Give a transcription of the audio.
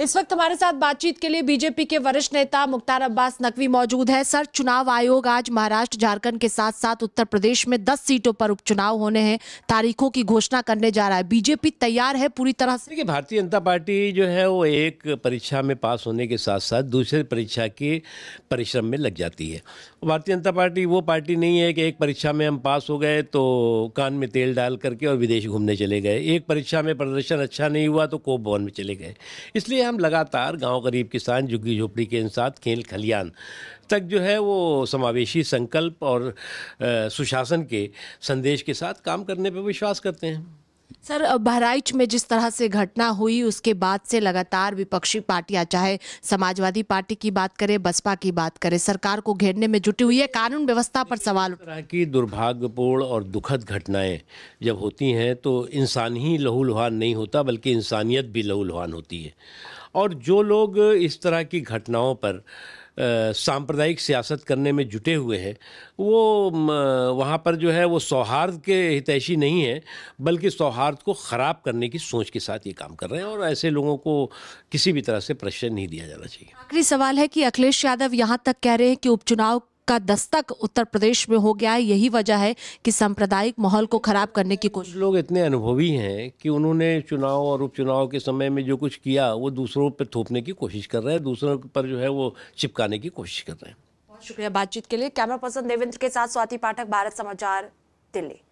इस वक्त हमारे साथ बातचीत के लिए बीजेपी के वरिष्ठ नेता मुख्तार अब्बास नकवी मौजूद है। सर, चुनाव आयोग आज महाराष्ट्र, झारखंड के साथ साथ उत्तर प्रदेश में 10 सीटों पर उपचुनाव होने हैं, तारीखों की घोषणा करने जा रहा है। बीजेपी तैयार है पूरी तरह से? भारतीय जनता पार्टी जो है वो एक परीक्षा में पास होने के साथ साथ दूसरे परीक्षा के परिश्रम में लग जाती है। भारतीय जनता पार्टी वो पार्टी नहीं है कि एक परीक्षा में हम पास हो गए तो कान में तेल डाल करके और विदेश घूमने चले गए, एक परीक्षा में प्रदर्शन अच्छा नहीं हुआ तो कोप भवन में चले गए। इसलिए हम लगातार गांव गरीब किसान, झुग्गी झोपड़ी के साथ खेल खलियान तक जो है वो समावेशी संकल्प और सुशासन के संदेश के साथ काम करने पर विश्वास करते हैं। सर, बहराइच में जिस तरह से घटना हुई उसके बाद से लगातार विपक्षी पार्टियां, चाहे समाजवादी पार्टी की बात करें, बसपा की बात करें, सरकार को घेरने में जुटी हुई है। कानून व्यवस्था पर सवाल उठ रहा है कि दुर्भाग्यपूर्ण और दुखद घटनाएं जब होती हैं तो इंसान ही लहूलुहान नहीं होता बल्कि इंसानियत भी लहूलुहान होती है। और जो लोग इस तरह की घटनाओं पर सांप्रदायिक सियासत करने में जुटे हुए हैं वो वहाँ पर जो है वो सौहार्द के हितैषी नहीं है बल्कि सौहार्द को ख़राब करने की सोच के साथ ये काम कर रहे हैं और ऐसे लोगों को किसी भी तरह से प्रश्रय नहीं दिया जाना चाहिए। आखिरी सवाल है कि अखिलेश यादव यहाँ तक कह रहे हैं कि उपचुनाव का दस्तक उत्तर प्रदेश में हो गया है, यही वजह है कि सांप्रदायिक माहौल को खराब करने की कोशिश। लोग इतने अनुभवी हैं कि उन्होंने चुनाव और उपचुनाव के समय में जो कुछ किया वो दूसरों पर थोपने की कोशिश कर रहे हैं, दूसरों पर जो है वो चिपकाने की कोशिश कर रहे हैं। बहुत शुक्रिया बातचीत के लिए। कैमरा पर्सन देवेंद्र के साथ स्वाति पाठक, भारत समाचार, दिल्ली।